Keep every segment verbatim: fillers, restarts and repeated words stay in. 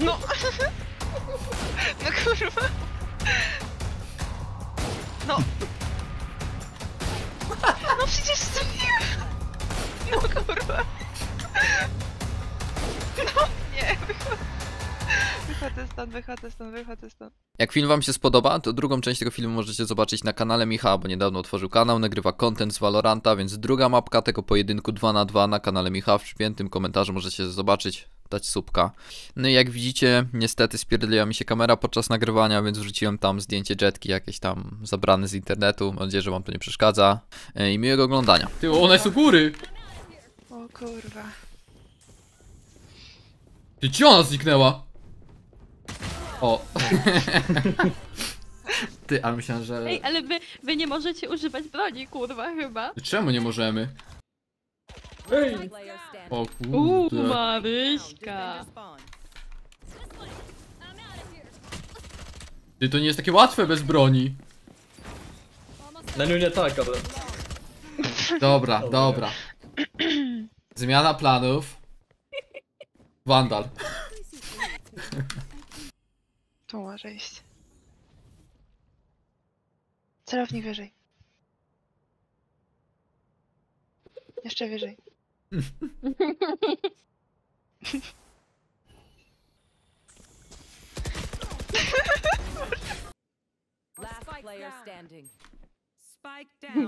No! No kurwa! No! No przecież strzeliłem! No kurwa! No nie! Wychodzę stąd, wychodzę stąd, wychodzę stąd. Jak film wam się spodoba, to drugą część tego filmu możecie zobaczyć na kanale Michała, bo niedawno otworzył kanał, nagrywa content z Valoranta, więc druga mapka tego pojedynku dwa na dwa na kanale Michała w przypiętym komentarzu możecie zobaczyć, dać subka. No i jak widzicie, niestety spierdliła mi się kamera podczas nagrywania, więc wrzuciłem tam zdjęcie jetki jakieś tam zabrane z internetu. Mam nadzieję, że wam to nie przeszkadza i miłego oglądania. Ty, ona jest u góry! O kurwa. Ty, gdzie ona zniknęła? O. Ty, ale myślałem, że... Ej, ale wy, wy nie możecie używać broni, kurwa, chyba. Czemu nie możemy? Ej! O kurde. Uuu, Maryśka. Ty, to nie jest takie łatwe bez broni. No nie tak, ale... Dobra, dobra, dobra. Zmiana planów. Wandal. Tu może iść. Celownik wyżej. Jeszcze wyżej.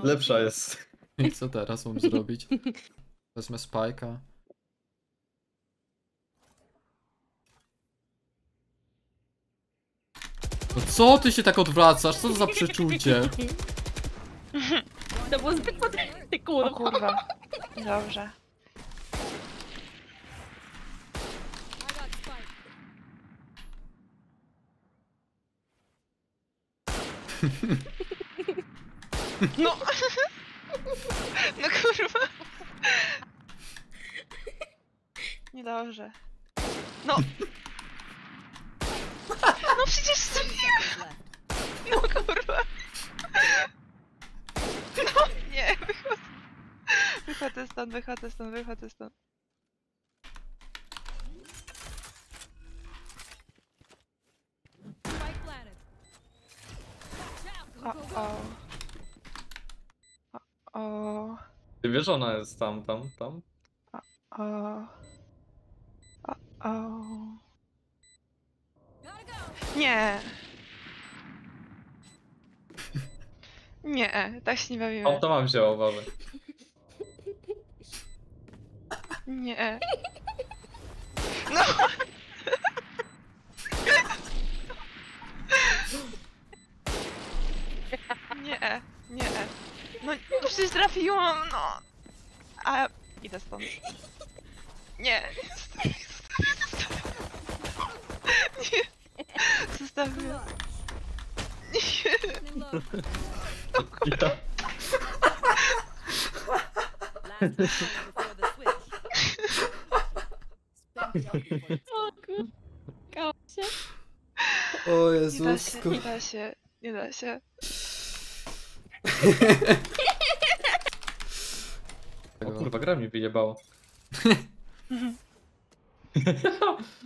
Lepsza jest. I co teraz mam zrobić? Wezmę Spike'a. No co ty się tak odwracasz? Co to za przeczucie? To było zbyt podręczny, kurwa. O kurwa. Dobrze. No. No kurwa. Niedobrze. No. No przecież strzeliłem! No kurwa! No nie, wychodzę. Wychodzę stąd, wychodzę stąd, wychodzę stąd. O o. O o. Ty wiesz, ona jest tam, tam, tam? O o. O o. Nie. Nie, tak się nie bawimy. O, to mam wzięło, mamy. Nie. No. Nie, nie. No, przecież trafiłam, no. A, idę stąd. Nie. Nie. Zostawiam. Ja. O Jezus. Nie da się, nie da się, nie da się. O kurwa, gra mnie wyjebało.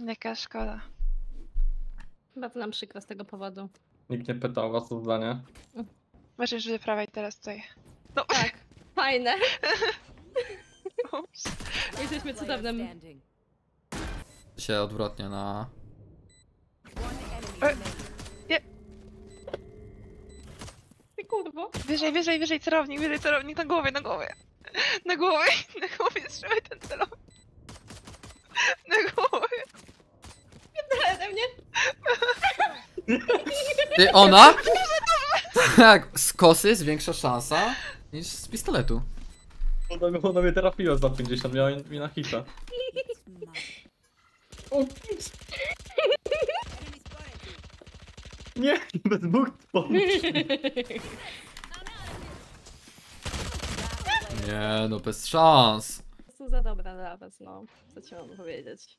Jaka szkoda. Bardzo nam przykro z tego powodu. Nikt nie pytał was o zdanie. Możesz wyprawiać teraz tutaj. No tak, fajne. Jesteśmy cudownym. Się odwrotnie na... E, nie. Ty kurwo. Wyżej, wyżej, wyżej celownik, wyżej celownik, na głowie, na głowie. Na głowie, na głowie, trzymaj ten celownik. Na głowie. Ode mnie. Ty, ona? Tak, z kosy jest większa szansa niż z pistoletu. Ona, ona mnie trafiła za pięćdziesiąt, miała mi na hita. O, nie, bez dwóch nie, no bez szans. Co za dobra dla was, no. Co ci mam powiedzieć?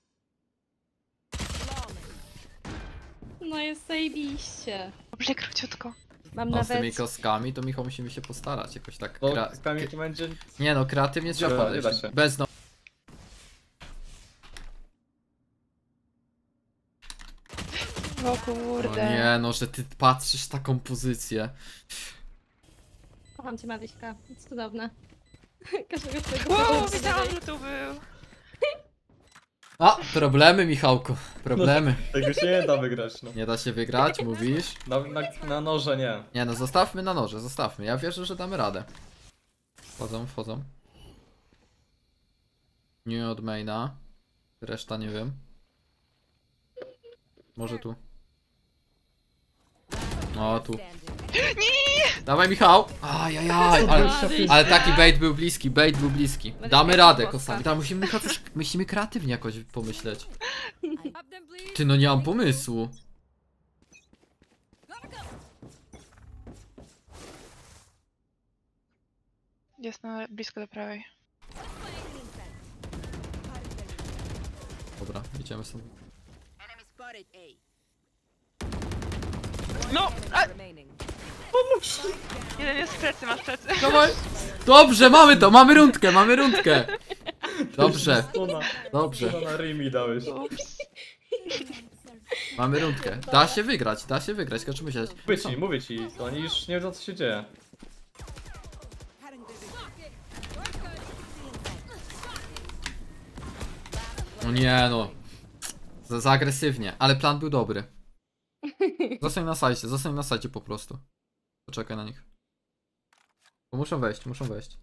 No jest zajebiście. Dobrze, króciutko. Mam no, nawet... z tymi kostkami to Michał musimy się postarać jakoś tak. No, kra... będzie... Nie no, kreatywnie trzeba podejść. Bez no... O kurde. O nie, no, że ty patrzysz taką pozycję. Kocham cię, Maryśka, jest cudowne. Każdego tego. Wow, wiedziałam, że tu był. A, problemy, Michałku, problemy. No, tego się nie da wygrać, no. Nie da się wygrać, mówisz? Na, na, na noże nie. Nie no, zostawmy na noże, zostawmy. Ja wierzę, że damy radę. Wchodzą, wchodzą. Nie od maina. Reszta nie wiem. Może tu. O, tu. Nie! Dawaj, Michał! Ajajaj, ale, ale taki bait był bliski, bait był bliski. Damy radę, Kosami. Tam musimy, coś, musimy kreatywnie jakoś pomyśleć. Ty, no nie mam pomysłu. Jest na blisko do prawej. Dobra, idziemy sobie. No! A... Pomóż! Jeden jest w plecy, masz plecy. Dawaj. Dobrze, mamy to, mamy rundkę, mamy rundkę. Dobrze. Dobrze. Na rymi dałeś. Mamy rundkę. Da się wygrać, da się wygrać, kaczy myśleć. Mówię ci, mówię ci, to oni już nie wiedzą, co się dzieje. No nie no. Za, za agresywnie, ale plan był dobry. Zostań na sajcie, zostań na sajcie po prostu. Poczekaj na nich. Bo muszą wejść, muszą wejść.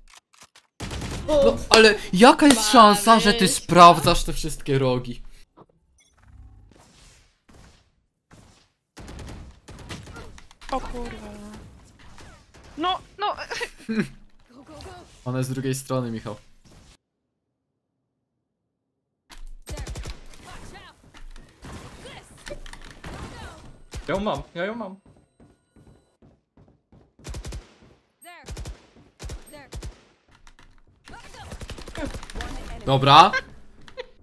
No, ale jaka jest szansa, że ty sprawdzasz te wszystkie rogi? O kurwa. No, no. Ona jest z drugiej strony, Michał. Ja ją mam, ja ją mam. Dobra.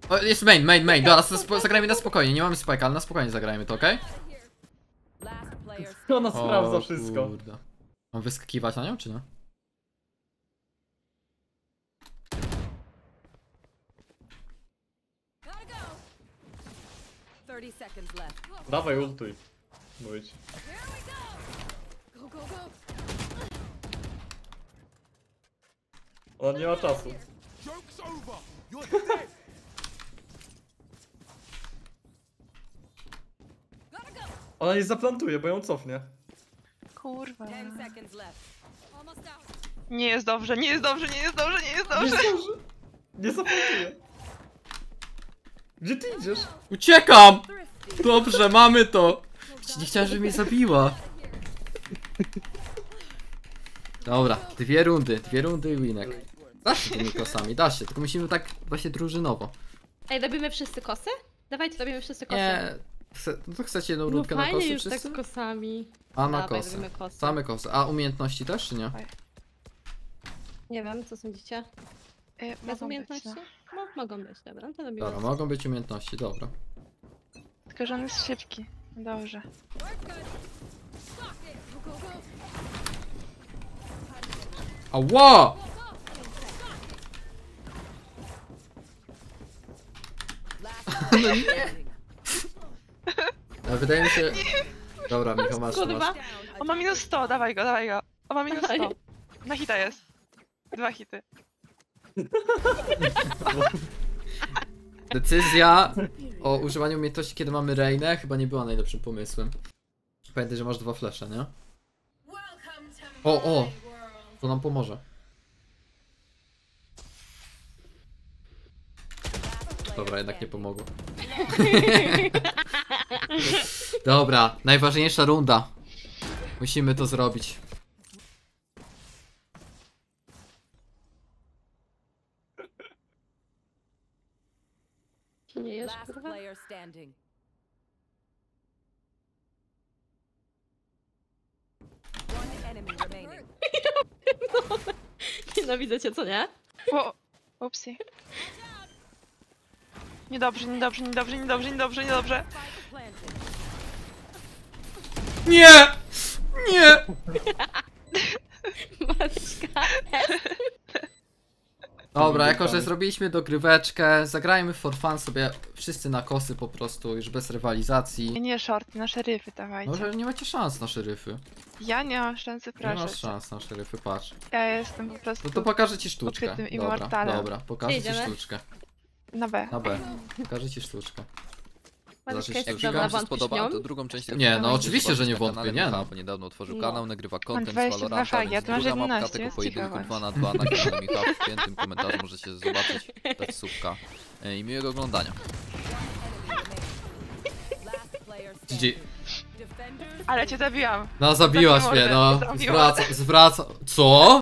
O, jest main, main, main. Dobra, zagrajmy na spokojnie. Nie mamy spike'a, ale na spokojnie zagrajmy to, okej? Okay? Ona sprawdza o, wszystko. Kurde. Mam wyskakiwać na nią, czy nie? Dawaj, ultuj. Mówię ci. On nie ma czasu. Ona nie zaplantuje, bo ją cofnie. Kurwa. Nie jest dobrze, nie jest dobrze, nie jest dobrze, nie jest dobrze. Nie jest dobrze. Nie zaplantuje. Gdzie ty idziesz? Uciekam! Dobrze, mamy to. Nie chciałem, żeby mnie zabiła. Dobra, dwie rundy, dwie rundy i winek. Da się tymi kosami, da się, tylko musimy tak właśnie drużynowo. Ej, robimy wszyscy kosy? Dawajcie, robimy wszyscy kosy. Nie, chce, no to chcecie jedną rundkę no na kosy już wszyscy? Tak z kosami. A na Dawaj, kosy. kosy, same kosy. A umiejętności też, czy nie? Nie wiem, co sądzicie? E, Bez umiejętności? Być, no. No, mogą być, dobra, to robimy. Dobra, mogą być umiejętności, dobra. Tylko, że on jest szybki, dobrze. Ała! No nie. No, wydaje mi się... Dobra, Michał, masz, masz. On ma minus sto, dawaj go, dawaj go. On ma minus sto. Na hita jest. Dwa hity. Decyzja o używaniu umiejętności, kiedy mamy Reynę, chyba nie była najlepszym pomysłem. Pamiętaj, że masz dwa flesze, nie? O, o! To nam pomoże. Dobra, jednak nie pomogło. Dobra, najważniejsza runda. Musimy to zrobić. Nie jest, kurwa? Nienawidzę cię, co nie? O, upsi. Niedobrze, niedobrze, niedobrze, niedobrze, niedobrze, niedobrze. Nie! Nie! Dobra, jako że zrobiliśmy dogryweczkę, zagrajmy for fun sobie wszyscy na kosy po prostu, już bez rywalizacji. Nie, nie, shorty, na szeryfy dawajcie. Może nie macie szans na szeryfy. Ja nie mam szansy, proszę. Nie masz szans na szeryfy, patrz. Ja jestem po prostu... No to pokażę ci sztuczkę. Dobra, dobra, pokażę Idziemy. ci sztuczkę. Na B. Na B. Pokażę ci sztuczkę. Jak się wam spodoba, to drugą część... Nie, no oczywiście, że nie wątpię, nie no. Niedawno otworzył kanał, nagrywa content z Valoranta, więc duża mapka tego pojedynku dwa na dwa na kanale Michał. W piętym komentarzu możecie zobaczyć, dać subka i miłego oglądania. Ale cię zabiłam. No zabiłaś mnie, no. Zwracam, zwracam... Co?